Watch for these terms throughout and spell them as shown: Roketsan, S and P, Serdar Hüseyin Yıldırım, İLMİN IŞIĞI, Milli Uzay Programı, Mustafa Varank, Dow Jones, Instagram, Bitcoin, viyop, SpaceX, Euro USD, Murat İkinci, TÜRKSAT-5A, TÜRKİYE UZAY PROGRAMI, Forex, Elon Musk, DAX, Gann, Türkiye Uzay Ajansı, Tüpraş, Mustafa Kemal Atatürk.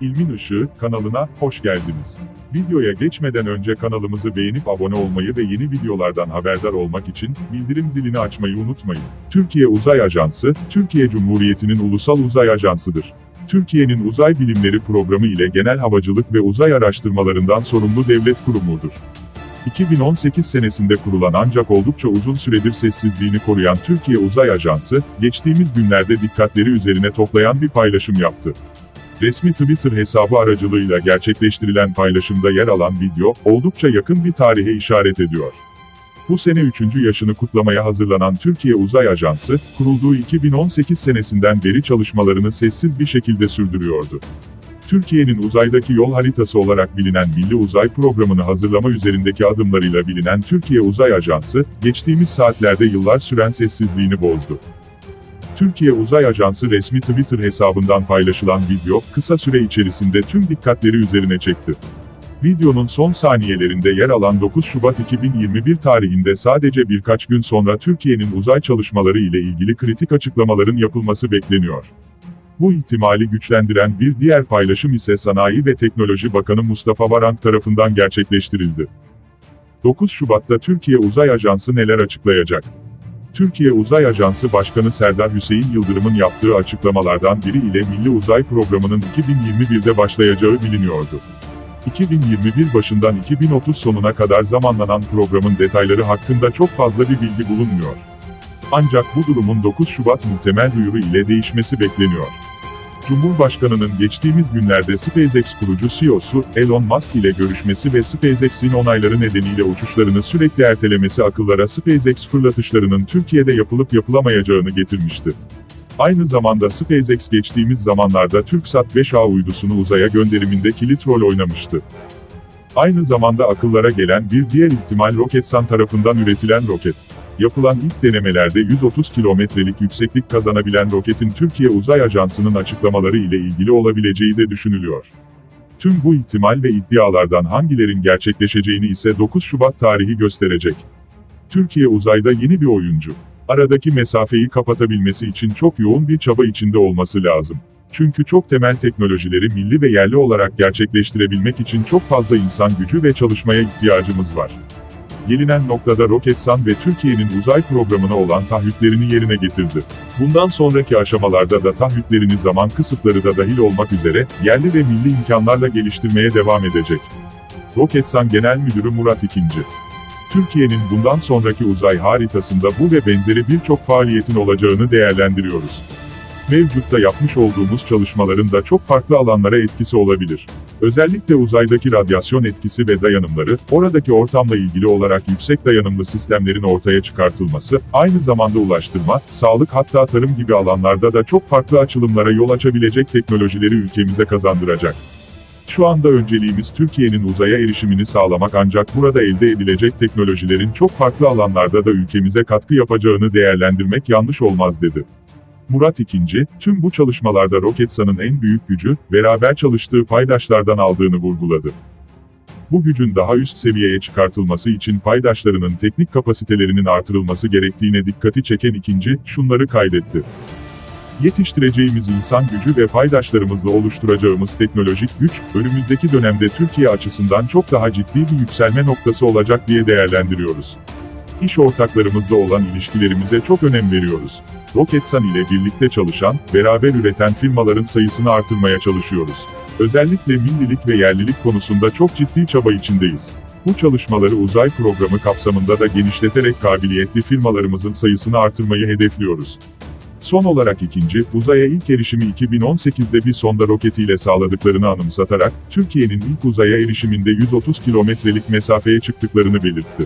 İlmin Işığı kanalına hoş geldiniz. Videoya geçmeden önce kanalımızı beğenip abone olmayı ve yeni videolardan haberdar olmak için bildirim zilini açmayı unutmayın. Türkiye Uzay Ajansı, Türkiye Cumhuriyeti'nin ulusal uzay ajansıdır. Türkiye'nin uzay bilimleri programı ile genel havacılık ve uzay araştırmalarından sorumlu devlet kurumudur. 2018 senesinde kurulan ancak oldukça uzun süredir sessizliğini koruyan Türkiye Uzay Ajansı, geçtiğimiz günlerde dikkatleri üzerine toplayan bir paylaşım yaptı. Resmi Twitter hesabı aracılığıyla gerçekleştirilen paylaşımda yer alan video, oldukça yakın bir tarihe işaret ediyor. Bu sene 3. yaşını kutlamaya hazırlanan Türkiye Uzay Ajansı, kurulduğu 2018 senesinden beri çalışmalarını sessiz bir şekilde sürdürüyordu. Türkiye'nin uzaydaki yol haritası olarak bilinen Milli Uzay Programı'nı hazırlama üzerindeki adımlarıyla bilinen Türkiye Uzay Ajansı, geçtiğimiz saatlerde yıllar süren sessizliğini bozdu. Türkiye Uzay Ajansı resmi Twitter hesabından paylaşılan video, kısa süre içerisinde tüm dikkatleri üzerine çekti. Videonun son saniyelerinde yer alan 9 Şubat 2021 tarihinde sadece birkaç gün sonra Türkiye'nin uzay çalışmaları ile ilgili kritik açıklamaların yapılması bekleniyor. Bu ihtimali güçlendiren bir diğer paylaşım ise Sanayi ve Teknoloji Bakanı Mustafa Varank tarafından gerçekleştirildi. 9 Şubat'ta Türkiye Uzay Ajansı neler açıklayacak? Türkiye Uzay Ajansı Başkanı Serdar Hüseyin Yıldırım'ın yaptığı açıklamalardan biri ile Milli Uzay Programı'nın 2021'de başlayacağı biliniyordu. 2021 başından 2030 sonuna kadar zamanlanan programın detayları hakkında çok fazla bir bilgi bulunmuyor. Ancak bu durumun 9 Şubat muhtemel duyuru ile değişmesi bekleniyor. Cumhurbaşkanı'nın geçtiğimiz günlerde SpaceX kurucu CEO'su Elon Musk ile görüşmesi ve SpaceX'in onayları nedeniyle uçuşlarını sürekli ertelemesi akıllara SpaceX fırlatışlarının Türkiye'de yapılıp yapılamayacağını getirmişti. Aynı zamanda SpaceX geçtiğimiz zamanlarda TÜRKSAT-5A uydusunu uzaya gönderiminde kilit rol oynamıştı. Aynı zamanda akıllara gelen bir diğer ihtimal Roketsan tarafından üretilen roket. Yapılan ilk denemelerde 130 kilometrelik yükseklik kazanabilen roketin Türkiye Uzay Ajansı'nın açıklamaları ile ilgili olabileceği de düşünülüyor. Tüm bu ihtimal ve iddialardan hangilerin gerçekleşeceğini ise 9 Şubat tarihi gösterecek. Türkiye uzayda yeni bir oyuncu. Aradaki mesafeyi kapatabilmesi için çok yoğun bir çaba içinde olması lazım. Çünkü çok temel teknolojileri milli ve yerli olarak gerçekleştirebilmek için çok fazla insan gücü ve çalışmaya ihtiyacımız var. Gelinen noktada Roketsan ve Türkiye'nin uzay programına olan taahhütlerini yerine getirdi. Bundan sonraki aşamalarda da taahhütlerini zaman kısıtları da dahil olmak üzere, yerli ve milli imkanlarla geliştirmeye devam edecek. Roketsan Genel Müdürü Murat İkinci. Türkiye'nin bundan sonraki uzay haritasında bu ve benzeri birçok faaliyetin olacağını değerlendiriyoruz. Mevcutta yapmış olduğumuz çalışmaların da çok farklı alanlara etkisi olabilir. Özellikle uzaydaki radyasyon etkisi ve dayanımları, oradaki ortamla ilgili olarak yüksek dayanımlı sistemlerin ortaya çıkartılması, aynı zamanda ulaştırma, sağlık hatta tarım gibi alanlarda da çok farklı açılımlara yol açabilecek teknolojileri ülkemize kazandıracak. Şu anda önceliğimiz Türkiye'nin uzaya erişimini sağlamak ancak burada elde edilecek teknolojilerin çok farklı alanlarda da ülkemize katkı yapacağını değerlendirmek yanlış olmaz dedi. Murat İkinci, tüm bu çalışmalarda Roketsan'ın en büyük gücü, beraber çalıştığı paydaşlardan aldığını vurguladı. Bu gücün daha üst seviyeye çıkartılması için paydaşlarının teknik kapasitelerinin artırılması gerektiğine dikkati çeken İkinci, şunları kaydetti. Yetiştireceğimiz insan gücü ve paydaşlarımızla oluşturacağımız teknolojik güç, önümüzdeki dönemde Türkiye açısından çok daha ciddi bir yükselme noktası olacak diye değerlendiriyoruz. İş ortaklarımızla olan ilişkilerimize çok önem veriyoruz. Roketsan ile birlikte çalışan, beraber üreten firmaların sayısını artırmaya çalışıyoruz. Özellikle millilik ve yerlilik konusunda çok ciddi çaba içindeyiz. Bu çalışmaları uzay programı kapsamında da genişleterek kabiliyetli firmalarımızın sayısını artırmayı hedefliyoruz. Son olarak İkinci, uzaya ilk erişimi 2018'de bir sonda roketiyle sağladıklarını anımsatarak, Türkiye'nin ilk uzaya erişiminde 130 kilometrelik mesafeye çıktıklarını belirtti.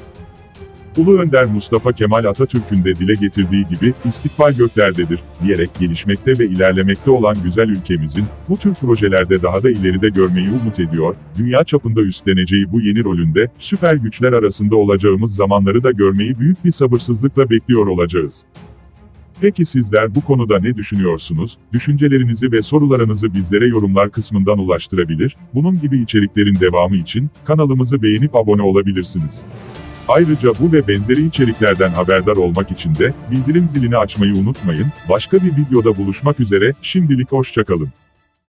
Ulu Önder Mustafa Kemal Atatürk'ün de dile getirdiği gibi, istikbal göklerdedir, diyerek gelişmekte ve ilerlemekte olan güzel ülkemizin, bu tür projelerde daha da ileride görmeyi umut ediyor, dünya çapında üstleneceği bu yeni rolünde, süper güçler arasında olacağımız zamanları da görmeyi büyük bir sabırsızlıkla bekliyor olacağız. Peki sizler bu konuda ne düşünüyorsunuz? Düşüncelerinizi ve sorularınızı bizlere yorumlar kısmından ulaştırabilir, bunun gibi içeriklerin devamı için, kanalımızı beğenip abone olabilirsiniz. Ayrıca bu ve benzeri içeriklerden haberdar olmak için de bildirim zilini açmayı unutmayın. Başka bir videoda buluşmak üzere, şimdilik hoşça kalın.